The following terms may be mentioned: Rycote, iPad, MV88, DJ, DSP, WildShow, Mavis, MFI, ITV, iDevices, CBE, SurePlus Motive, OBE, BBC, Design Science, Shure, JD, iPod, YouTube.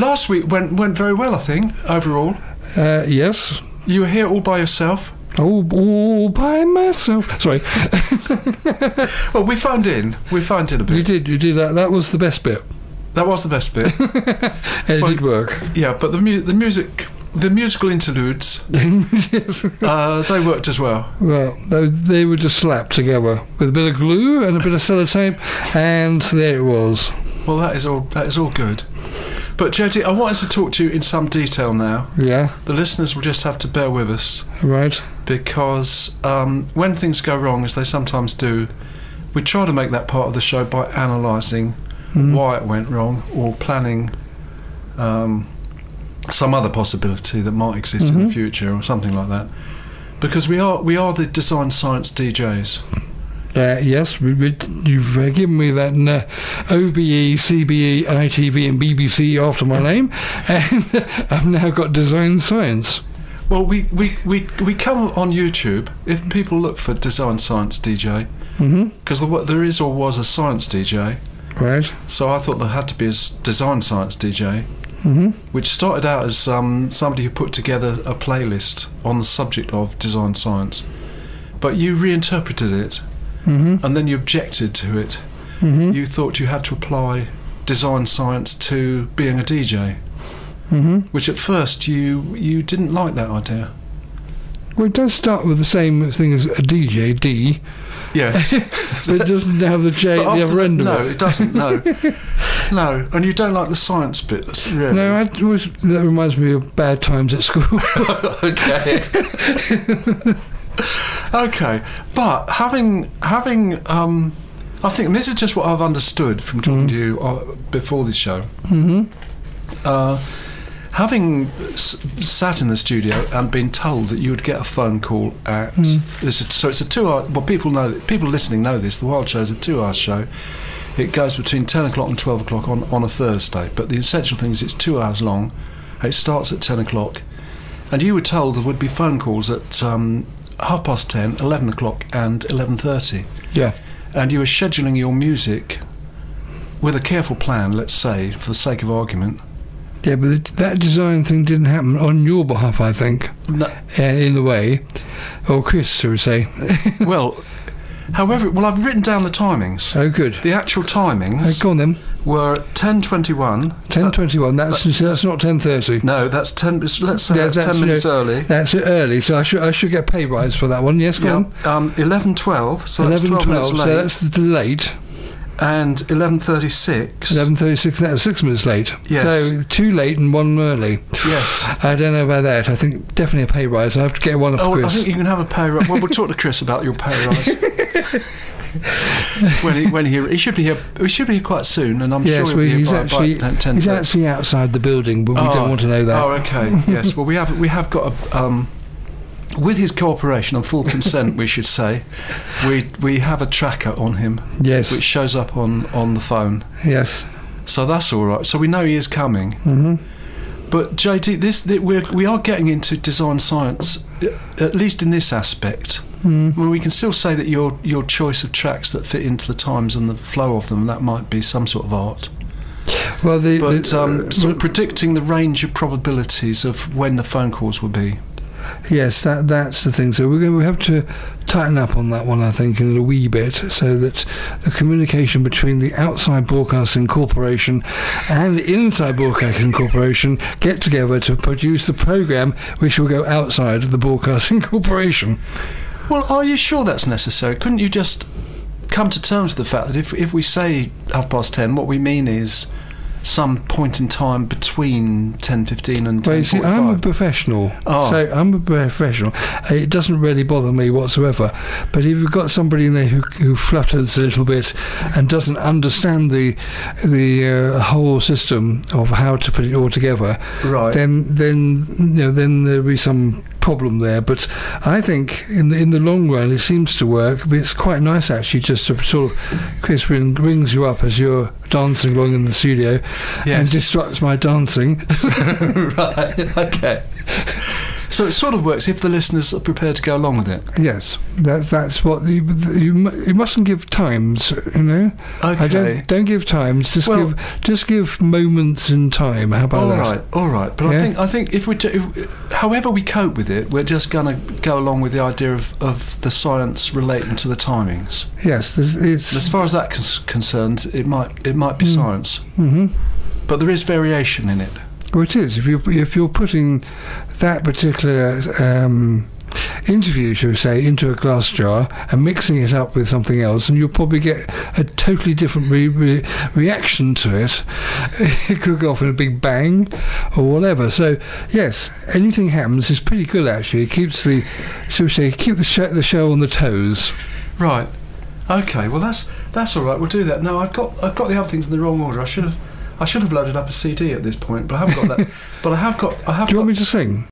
Last week went very well, I think, overall. Yes. You were here all by yourself. All by myself. Sorry. Well, we phoned in a bit. You did that. That was the best bit. That was the best bit. And well, it did work. Yeah, but the musical interludes, yes. They worked as well. Well, they were just slapped together with a bit of glue and a bit of sellotape, and there it was. Well, that is all good. But Jody, I wanted to talk to you in some detail now. Yeah. The listeners will just have to bear with us. Right. Because when things go wrong, as they sometimes do, we try to make that part of the show by analysing why it went wrong, or planning some other possibility that might exist in the future, or something like that. Because we are the Design Science DJs. Yes, you've given me that OBE, CBE, ITV and BBC after my name, and I've now got Design Science. Well, we come on YouTube, if people look for Design Science DJ, because there is or was a Science DJ. Right. So I thought there had to be a Design Science DJ, which started out as somebody who put together a playlist on the subject of Design Science. But you reinterpreted it. And then you objected to it. You thought you had to apply Design Science to being a DJ, which at first you didn't like that idea. Well, it does start with the same thing as a DJ, D. Yes. It doesn't have the J at the other end of it. No, it doesn't, no. No, and you don't like the science bit, really. No, that reminds me of bad times at school. Okay. Okay, but having I think this is just what I've understood from talking to you before this show. Having sat in the studio and been told that you would get a phone call at so it's a 2 hour. Well, people listening know this. The Wild Show is a 2 hour show. It goes between 10 o'clock and 12 o'clock on a Thursday. But the essential thing is it's 2 hours long. And it starts at 10 o'clock, and you were told there would be phone calls at 10:30, 11 o'clock and 11:30. Yeah. And you were scheduling your music with a careful plan, let's say, for the sake of argument. Yeah, but that design thing didn't happen on your behalf, I think. No. In a way. Or Chris, so to say. Well, however, well, I've written down the timings. Oh, good. The actual timings. Oh, go on then. Were 10:21. 10:21. That's not 10:30. No, that's 10. Let's say that's 10 minutes early. That's early. So I should get a pay rise for that one. Yes, go on. 11:12. So 11:12. So that's delayed. And 11:36. 11:36. That's 6 minutes late. Yes. So two late and one early. Yes. I don't know about that. I think definitely a pay rise. I have to get one off Chris. I think you can have a pay rise. Well, we'll talk to Chris about your pay rise. when he should be here. He should be here quite soon, and I'm sure he'll be here he's actually outside the building, but we don't want to know that. Oh, okay. Yes. Well, we have got a. With his cooperation and full consent, we should say, we have a tracker on him. Yes. Which shows up on the phone. Yes. So that's all right. So we know he is coming. But JD, we are getting into Design Science, at least in this aspect. I mean, we can still say that your choice of tracks that fit into the times and the flow of them, that might be some sort of art. Well, sort of predicting the range of probabilities of when the phone calls will be. Yes, that's the thing. So we have to tighten up on that one, I think, in a wee bit, so that the communication between the outside Broadcasting Corporation and the inside Broadcasting Corporation get together to produce the programme which will go outside of the Broadcasting Corporation. Well, are you sure that's necessary? Couldn't you just come to terms with the fact that if we say 10:30, what we mean is some point in time between 10:15 and 10:45. I'm a professional, so I'm a professional. It doesn't really bother me whatsoever. But if you've got somebody in there who flutters a little bit and doesn't understand the whole system of how to put it all together, right? Then you know, then there'll be some problem there. But I think in the long run, it seems to work. But it's quite nice actually, just to sort of Chris rings you up as you're dancing along in the studio. Yes. And disrupts my dancing. Right, okay. So it sort of works if the listeners are prepared to go along with it. Yes, that's what you mustn't give times, you know. Okay. Don't give times. Just give moments in time. How about that? All right. But yeah? I think if however we cope with it, we're just going to go along with the idea of the science relating to the timings. Yes, as far as that's concerned, it might be science. Mm-hmm. But there is variation in it. Well, it is. If you're putting that particular interview, shall we say, into a glass jar and mixing it up with something else, and you'll probably get a totally different reaction to it. It could go off in a big bang or whatever. So, yes, anything happens is pretty good, actually. It keeps the, shall we say, the show on the toes. Right. Okay. Well, that's all right. We'll do that. No, I've got the other things in the wrong order. I should have loaded up a CD at this point, but I haven't got that. But I have got. Do you want me to sing?